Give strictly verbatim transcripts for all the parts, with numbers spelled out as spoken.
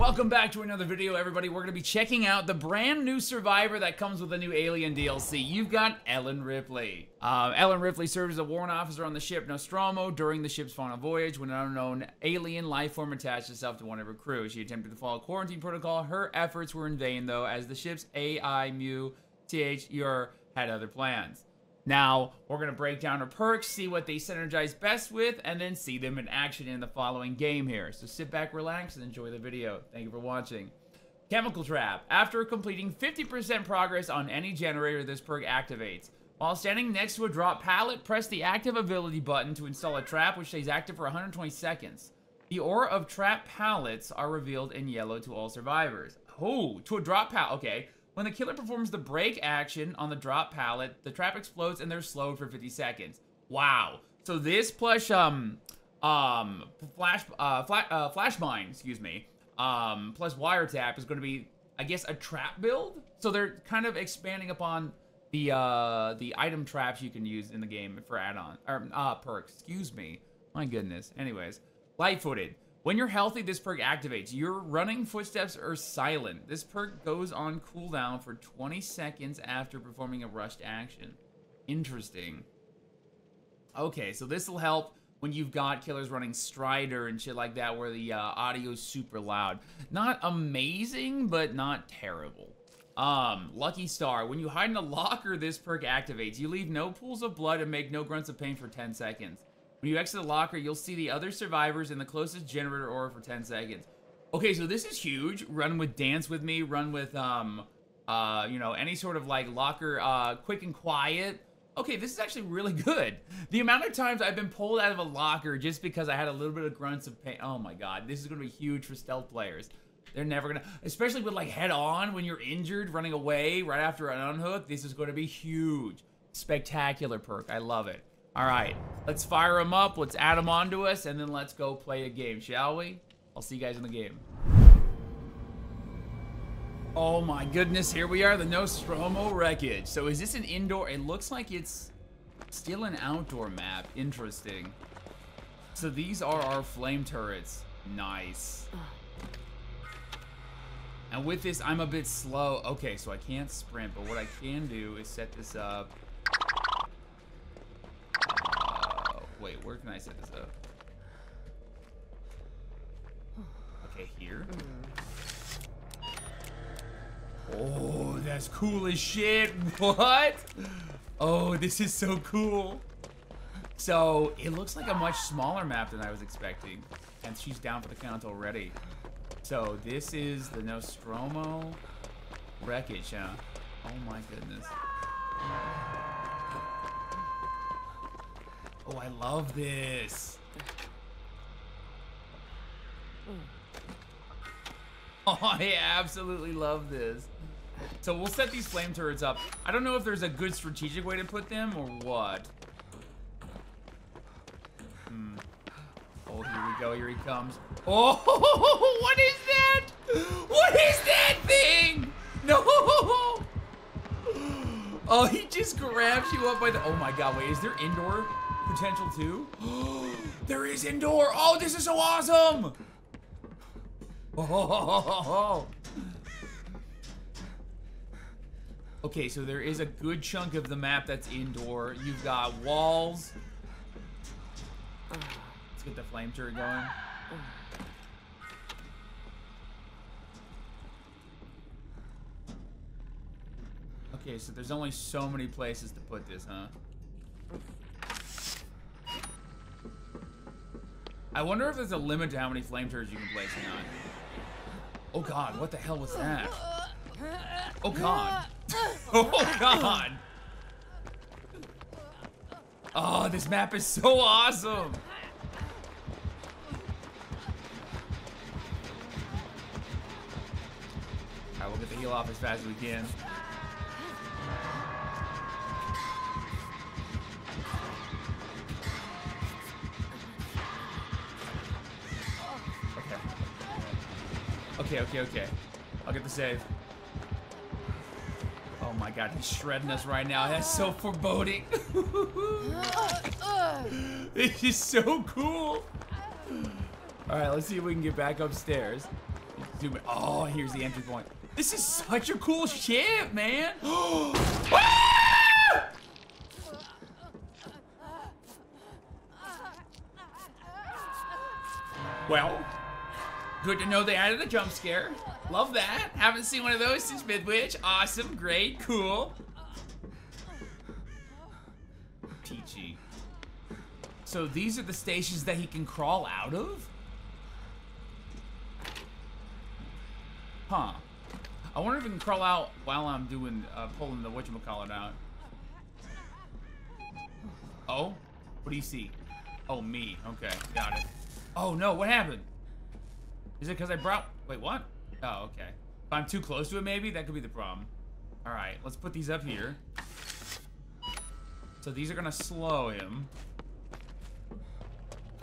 Welcome back to another video, everybody. We're going to be checking out the brand new Survivor that comes with the new Alien D L C. You've got Ellen Ripley. Uh, Ellen Ripley serves as a warrant officer on the ship Nostromo during the ship's final voyage when an unknown alien lifeform attached herself to one of her crew. She attempted to follow quarantine protocol. Her efforts were in vain, though, as the ship's A I M U T H E R had other plans. Now, we're going to break down her perks, see what they synergize best with, and then see them in action in the following game here. So sit back, relax, and enjoy the video. Thank you for watching. Chemical Trap. After completing fifty percent progress on any generator, this perk activates. While standing next to a drop pallet, press the active ability button to install a trap, which stays active for one hundred twenty seconds. The aura of trap pallets are revealed in yellow to all survivors. Oh, to a drop pallet. Okay. When the killer performs the break action on the drop pallet, the trap explodes and they're slowed for fifty seconds. Wow. So this plus um um flash uh, fla uh flash mine, excuse me, um plus wiretap is going to be, I guess, a trap build. So they're kind of expanding upon the uh the item traps you can use in the game for add-on or uh, perks. Excuse me. My goodness. Anyways, Light Footed. When you're healthy, this perk activates. Your running footsteps are silent. This perk goes on cooldown for twenty seconds after performing a rushed action. Interesting. Okay, so this will help when you've got killers running Strider and shit like that where the uh, audio is super loud. Not amazing, but not terrible. Um, Lucky Star. When you hide in a locker, this perk activates. You leave no pools of blood and make no grunts of pain for ten seconds. When you exit the locker, you'll see the other survivors in the closest generator aura for ten seconds. Okay, so this is huge. Run with Dance With Me. Run with, um, uh, you know, any sort of, like, locker, uh, quick and quiet. Okay, this is actually really good. The amount of times I've been pulled out of a locker just because I had a little bit of grunts of pain. Oh, my God. This is going to be huge for stealth players. They're never going to, especially with, like, head-on when you're injured, running away right after an unhook. This is going to be huge. Spectacular perk. I love it. All right, let's fire them up, let's add them onto us, and then let's go play a game, shall we? I'll see you guys in the game. Oh my goodness, here we are, the Nostromo wreckage. So is this an indoor? It looks like it's still an outdoor map. Interesting. So these are our flame turrets. Nice. And with this, I'm a bit slow. Okay, so I can't sprint, but what I can do is set this up. Wait, where can I set this up? Okay, here. Oh, that's cool as shit. What? Oh, this is so cool. So, it looks like a much smaller map than I was expecting. And she's down for the count already. So, this is the Nostromo wreckage, huh? Oh my goodness. Oh, I love this. Oh, I absolutely love this. So we'll set these flame turrets up. I don't know if there's a good strategic way to put them or what. Hmm. Oh, here we go. Here he comes. Oh, what is that? What is that thing? No. Oh, he just grabs you up by the... Oh, my God. Wait, is there indoor... potential too? There is indoor. Oh, this is so awesome. Oh. Okay, so there is a good chunk of the map that's indoor. You've got walls. Let's get the flame turret going. Okay, so there's only so many places to put this, huh? I wonder if there's a limit to how many flame turrets you can place or not. Oh God, what the hell was that? Oh God. Oh God. Oh, this map is so awesome. All right, we'll get the heal off as fast as we can. Okay, okay, okay. I'll get the save. Oh my God, he's shredding us right now. That's so foreboding. This is so cool. All right, let's see if we can get back upstairs. do it. Oh, here's the entry point. This is such a cool ship, man. Ah! Well, good to know they added a jump scare. Love that. Haven't seen one of those since Midwitch. Awesome, great, cool. Peachy. So these are the stations that he can crawl out of? Huh. I wonder if he can crawl out while I'm doing, uh, pulling the whatchamacallit out. Oh? What do you see? Oh, me. Okay, got it. Oh no, what happened? Is it because I brought... Wait, what? Oh, okay. If I'm too close to it, maybe? That could be the problem. Alright, let's put these up here. So these are gonna slow him.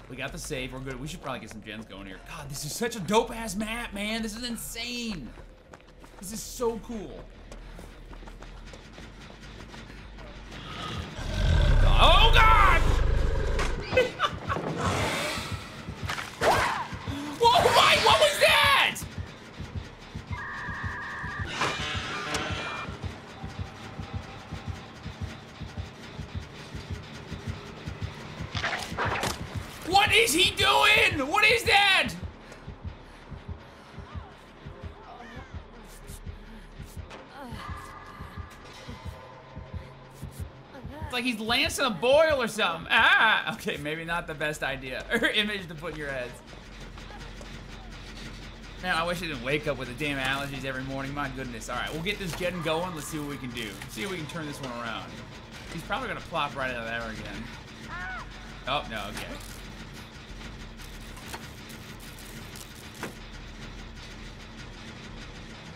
We got the save, we're good. We should probably get some gens going here. God, this is such a dope-ass map, man! This is insane! This is so cool. Oh God! Whoa, wait, what was that? What is he doing? What is that? It's like he's lancing a boil or something. Ah, okay, maybe not the best idea or image to put in your heads. Man, I wish I didn't wake up with the damn allergies every morning. My goodness. All right, we'll get this gen going. Let's see what we can do. Let's see if we can turn this one around. He's probably gonna plop right out of there again. Oh no, okay.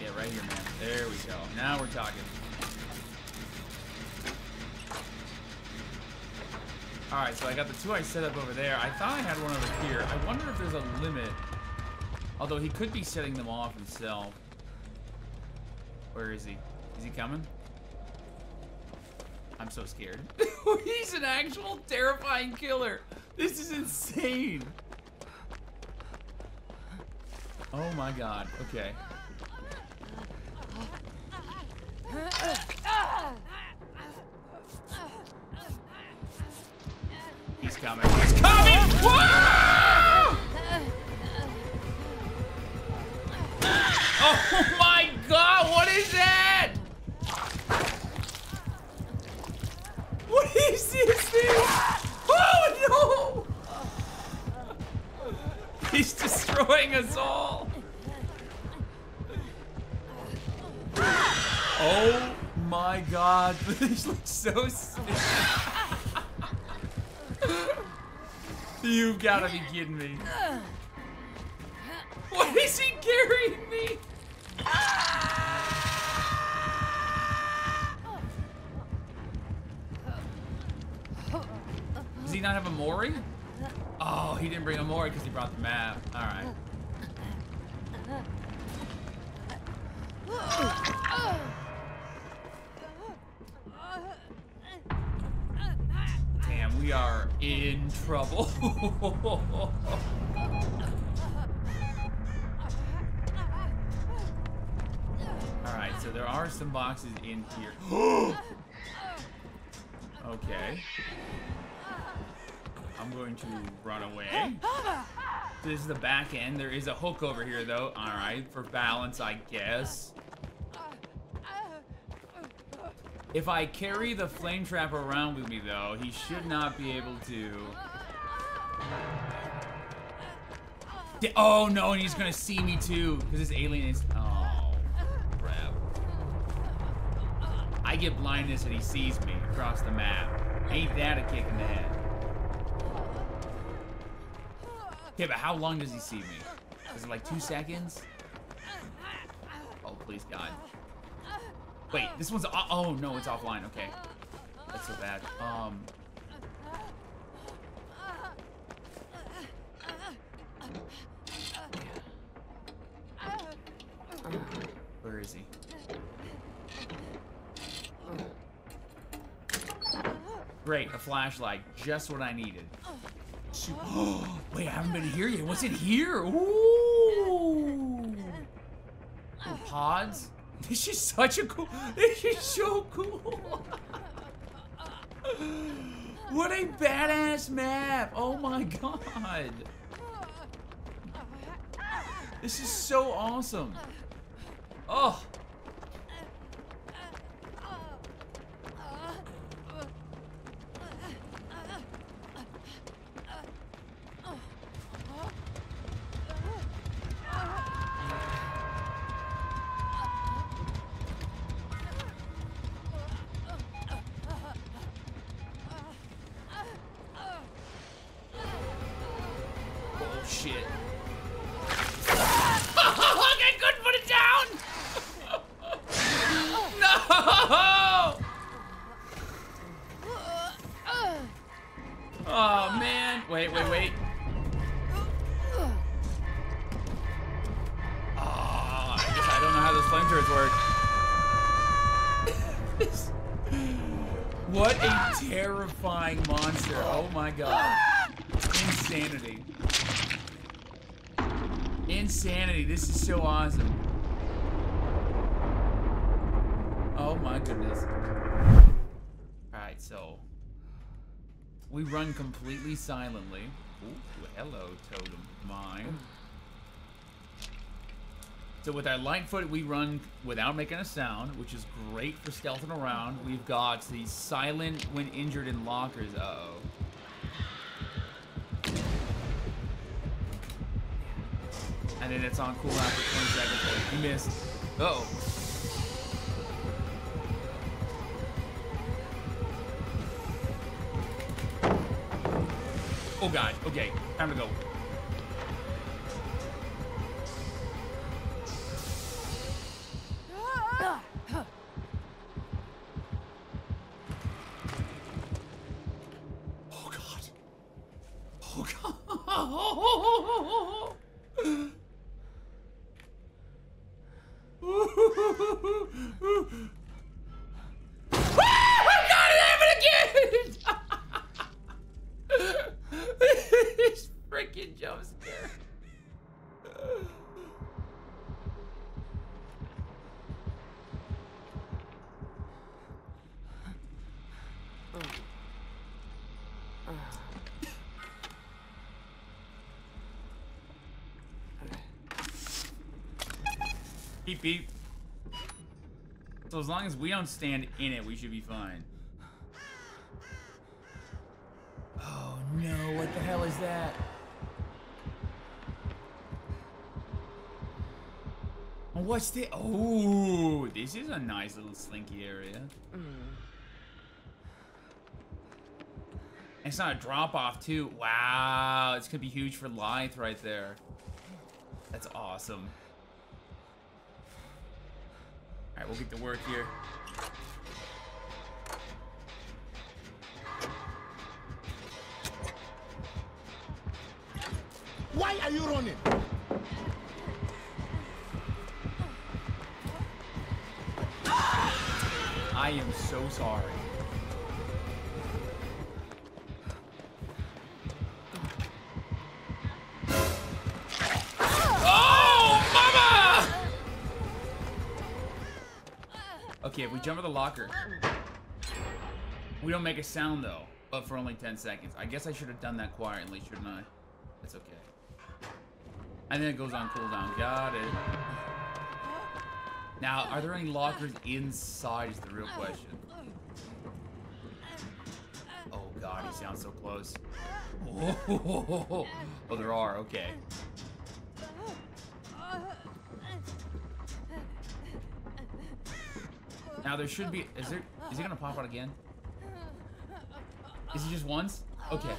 Yeah, right here, man. There we go. Now we're talking. All right, so I got the two I set up over there. I thought I had one over here. I wonder if there's a limit. Although he could be setting them off himself. Where is he? Is he coming? I'm so scared. He's an actual terrifying killer. This is insane. Oh my God. Okay. He's coming. He's coming! Whoa! Oh my God, what is that? What is this thing? Oh no! He's destroying us all. Oh my God, this looks so sick. You've gotta be kidding me. Why is he carrying me? Does he not have a Mori? Oh, he didn't bring a Mori because he brought the map. All right. Damn, we are in trouble. Alright, so there are some boxes in here. Okay. I'm going to run away. This is the back end. There is a hook over here, though. Alright, for balance, I guess. If I carry the flame trap around with me, though, he should not be able to... Oh, no, and he's gonna see me, too, because this alien is... Oh, crap. I get blindness and he sees me across the map. Ain't that a kick in the head? Okay, but how long does he see me? Is it like two seconds? Oh, please, God. Wait, this one's, oh no, it's offline, okay. That's so bad. Um. Where is he? Great, a flashlight, just what I needed. Shoot. Oh, wait, I haven't been here yet. What's in here? Ooh. Pods? This is such a cool. This is so cool. What a badass map. Oh my god. This is so awesome. Oh. We run completely silently. Ooh, hello, totem mine. So with our light foot, we run without making a sound, which is great for skeleton around. We've got the silent when injured in lockers. Uh-oh. And then it's on cooldown for twenty seconds. You missed. Uh-oh. Oh god, okay, time to go. Oh god. Oh god. Oh I got it again! This freaking jump scare. Beep beep. So as long as we don't stand in it, we should be fine. Oh no, what the hell is that? What's this? Oh, this is a nice little slinky area. Mm. It's not a drop off too. Wow, it's gonna be huge for Lythe right there. That's awesome. All right, we'll get to work here. Why are you running? I am so sorry. Oh, mama! Okay, if we jump to the locker. We don't make a sound though, but for only ten seconds. I guess I should have done that quietly, shouldn't I? That's okay. And then it goes on cooldown. Got it. Now, are there any lockers inside is the real question. Oh god, he sounds so close. Oh, oh, oh, oh, oh. Oh there are, okay. Now there should be, is there, is he gonna pop out again? Is he just once? Okay.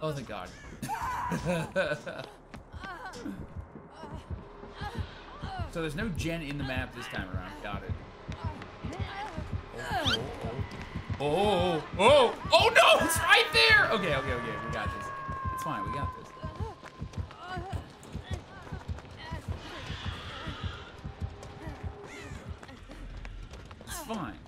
Oh thank god. So there's no gen in the map this time around. Got it. Oh, oh, oh, oh, oh, oh no, it's right there. Okay, okay, okay, we got this. It's fine, we got this. It's fine.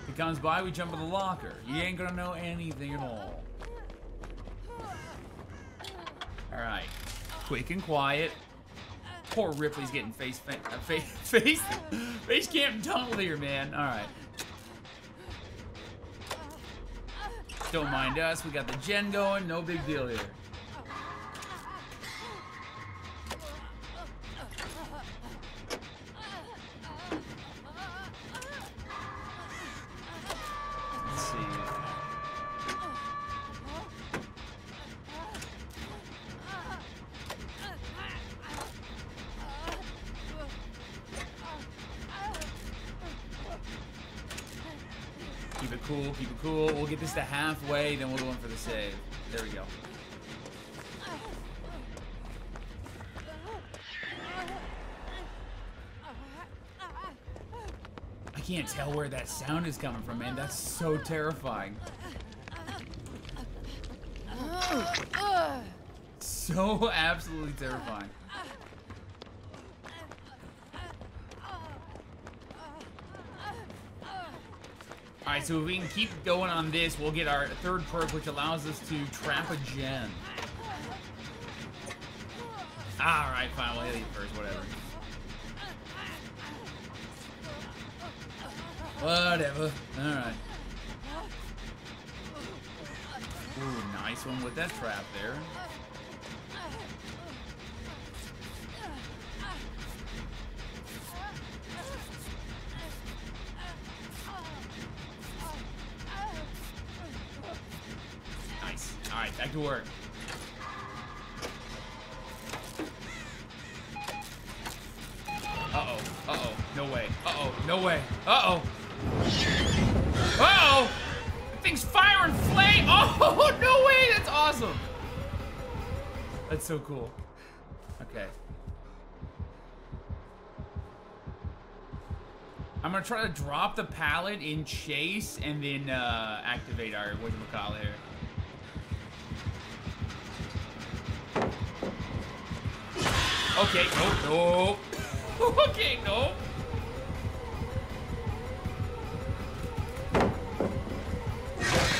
If he comes by, we jump in the locker. You ain't gonna know anything at all. All right, quick and quiet. Poor Ripley's getting face fa uh, face face face camp dumped here, man. All right. Don't mind us. We got the gen going. No big deal here. Cool, we'll get this to halfway, then we'll go in for the save. There we go. I can't tell where that sound is coming from, man. That's so terrifying. So absolutely terrifying. Alright, so if we can keep going on this, we'll get our third perk, which allows us to trap a gem. Alright, fine, we'll hit it first, whatever. Whatever. Alright. Ooh, nice one with that trap there. Alright, back to work. Uh-oh. Uh-oh. No way. Uh-oh. No way. Uh-oh. Uh-oh! That thing's fire and flame! Oh, no way! That's awesome! That's so cool. Okay. I'm gonna try to drop the pallet in chase and then uh, activate our whatchamacallit here. Okay, no, no. Okay, no.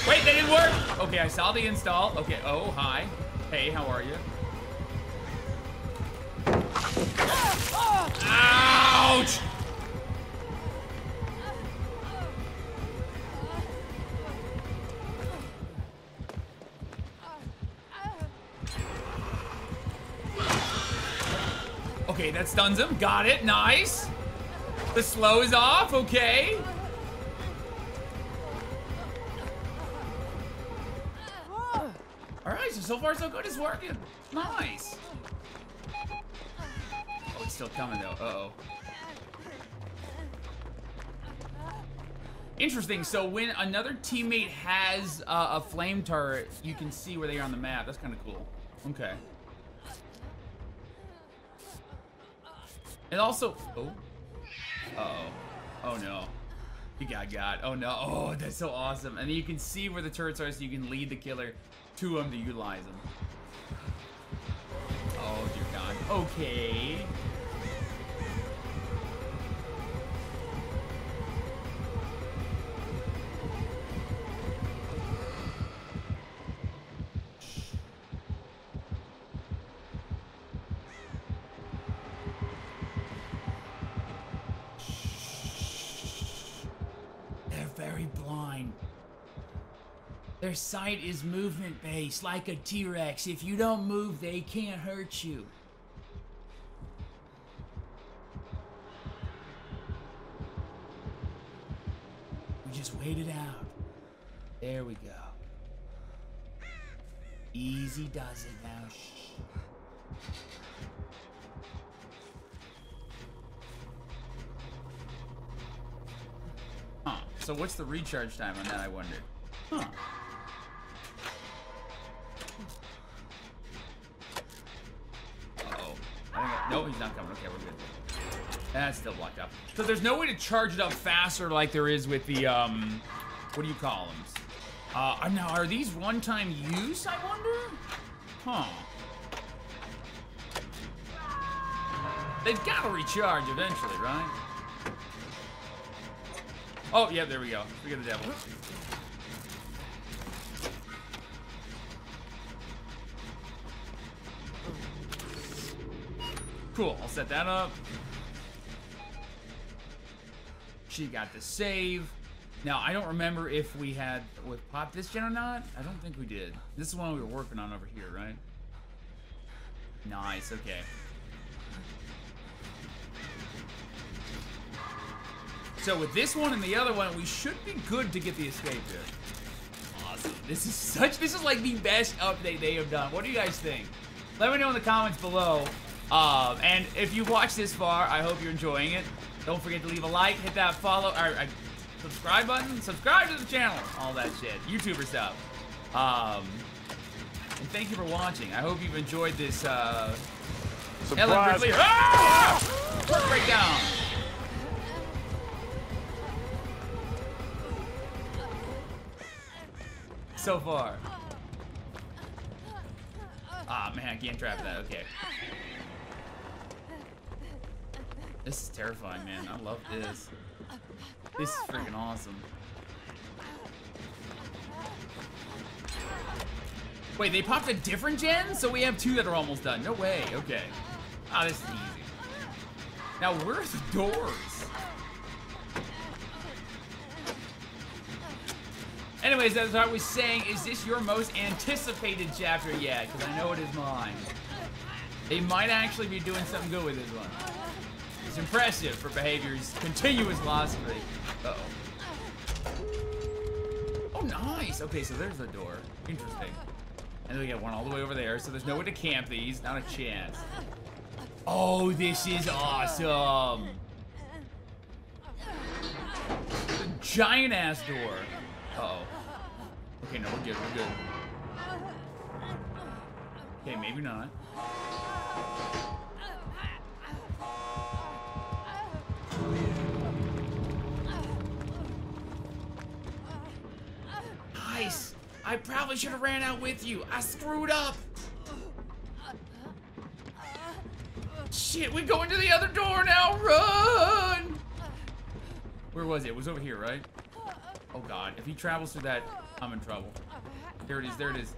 Wait, that didn't work. Okay, I saw the install. Okay, oh, hi. Hey, how are you? Ouch! Okay, that stuns him. Got it. Nice. The slow is off. Okay. All right, so so far so good. It's working. Nice. Oh, it's still coming, though. Uh-oh. Interesting. So when another teammate has uh, a flame turret, you can see where they are on the map. That's kind of cool. Okay. And also, oh, uh-oh, oh no, you got got, oh no, oh, that's so awesome. And then you can see where the turrets are so you can lead the killer to them to utilize them. Oh, dear God, okay. Their sight is movement-based, like a T-Rex. If you don't move, they can't hurt you. We just wait it out. There we go. Easy does it now. Shh. Huh. So what's the recharge time on that, I wonder? Huh. No, he's not coming. Okay, we're good. That's still blocked up. So there's no way to charge it up faster like there is with the, um, what do you call them? Uh, now, are these one-time use, I wonder? Huh. They've got to recharge eventually, right? Oh, yeah, there we go. We got the devil. Cool, I'll set that up. She got the save. Now, I don't remember if we had with pop this gen or not. I don't think we did. This is one we were working on over here, right? Nice, okay. So with this one and the other one, we should be good to get the escape there. Awesome. This is such, this is like the best update they have done. What do you guys think? Let me know in the comments below. Um, and if you've watched this far, I hope you're enjoying it. Don't forget to leave a like, hit that follow, or, or subscribe button, subscribe to the channel, all that shit, YouTuber stuff. Um, and thank you for watching. I hope you've enjoyed this, uh, Ellen Ripley. Ah! Breakdown. So far. Ah, man, I can't trap that, okay. This is terrifying, man. I love this. This is freaking awesome. Wait, they popped a different gen? So we have two that are almost done. No way, okay. Oh, this is easy. Now, where's the doors? Anyways, that's what I was saying. Is this your most anticipated chapter yet? Because I know it is mine. They might actually be doing something good with this one. It's impressive for behavior's continuous loss rate. Uh-oh. Oh, nice. Okay, so there's the door. Interesting. And then we got one all the way over there, so there's no way to camp these. Not a chance. Oh, this is awesome. The giant-ass door. Uh-oh. Okay, no, we're good. We're good. Okay, maybe not. Nice. I probably should have ran out with you. I screwed up. Shit, we're going to the other door now. Run. Where was it? It was over here, right? Oh god, if he travels through that, I'm in trouble. There it is, there it is.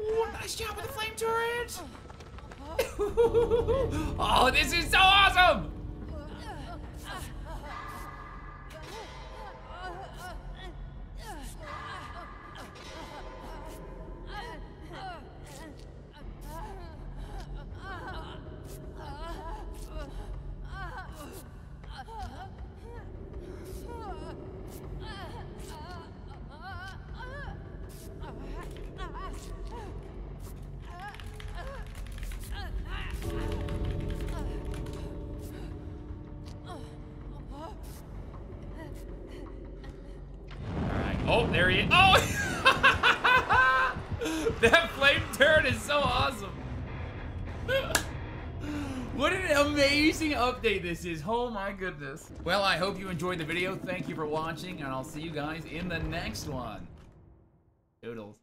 Ooh, nice job with the flame turret. Oh, this is so awesome! Oh, there he is. Oh! That flame turret is so awesome. What an amazing update this is. Oh my goodness. Well, I hope you enjoyed the video. Thank you for watching, and I'll see you guys in the next one. Toodles.